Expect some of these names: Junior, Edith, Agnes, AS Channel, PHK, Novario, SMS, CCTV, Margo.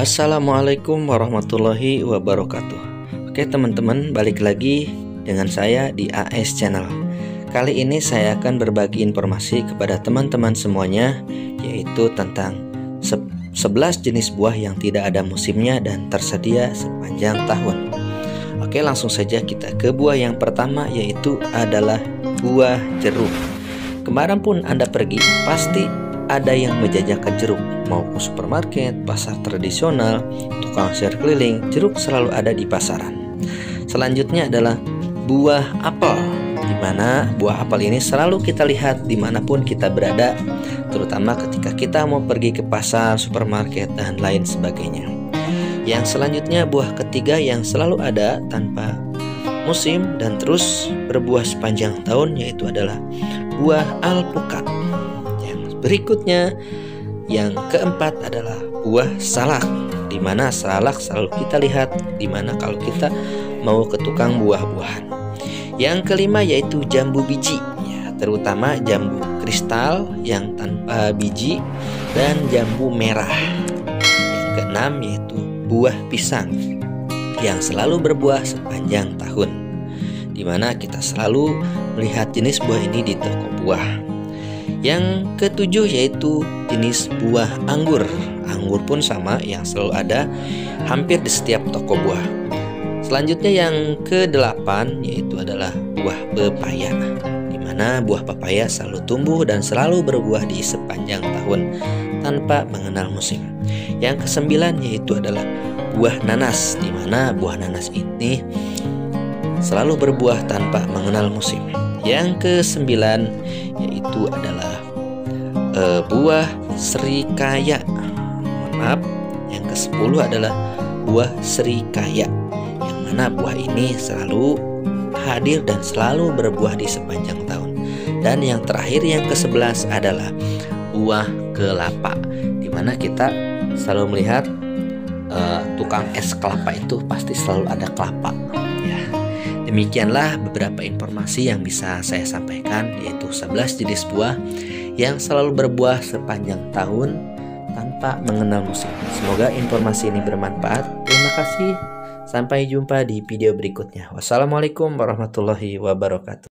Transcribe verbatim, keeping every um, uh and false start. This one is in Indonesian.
Assalamualaikum warahmatullahi wabarakatuh. Oke teman-teman, balik lagi dengan saya di A S Channel. Kali ini saya akan berbagi informasi kepada teman-teman semuanya, yaitu tentang sebelas jenis buah yang tidak ada musimnya dan tersedia sepanjang tahun. Oke, langsung saja kita ke buah yang pertama, yaitu adalah buah jeruk. Kemarin pun Anda pergi, pasti ada yang menjajakan jeruk, mau ke supermarket, pasar tradisional, tukang sayur keliling, jeruk selalu ada di pasaran. Selanjutnya adalah buah apel, dimana buah apel ini selalu kita lihat dimanapun kita berada, terutama ketika kita mau pergi ke pasar, supermarket, dan lain sebagainya. Yang selanjutnya buah ketiga yang selalu ada tanpa musim dan terus berbuah sepanjang tahun, yaitu adalah buah alpukat. Berikutnya yang keempat adalah buah salak, dimana salak selalu kita lihat dimana kalau kita mau ke tukang buah-buahan. Yang kelima yaitu jambu biji ya, terutama jambu kristal yang tanpa biji dan jambu merah. Yang keenam yaitu buah pisang yang selalu berbuah sepanjang tahun, dimana kita selalu melihat jenis buah ini di toko buah. Yang ketujuh yaitu jenis buah anggur. Anggur pun sama, yang selalu ada hampir di setiap toko buah. Selanjutnya yang kedelapan yaitu adalah buah pepaya, dimana buah pepaya selalu tumbuh dan selalu berbuah di sepanjang tahun tanpa mengenal musim. Yang kesembilan yaitu adalah buah nanas, dimana buah nanas ini selalu berbuah tanpa mengenal musim. Yang kesembilan yaitu adalah e, buah serikaya. Mohon maaf, yang kesepuluh adalah buah serikaya, yang mana buah ini selalu hadir dan selalu berbuah di sepanjang tahun. Dan yang terakhir yang kesebelas adalah buah kelapa, dimana kita selalu melihat e, tukang es kelapa itu pasti selalu ada kelapa. Demikianlah beberapa informasi yang bisa saya sampaikan, yaitu sebelas jenis buah yang selalu berbuah sepanjang tahun tanpa mengenal musim. Semoga informasi ini bermanfaat. Terima kasih. Sampai jumpa di video berikutnya. Wassalamualaikum warahmatullahi wabarakatuh.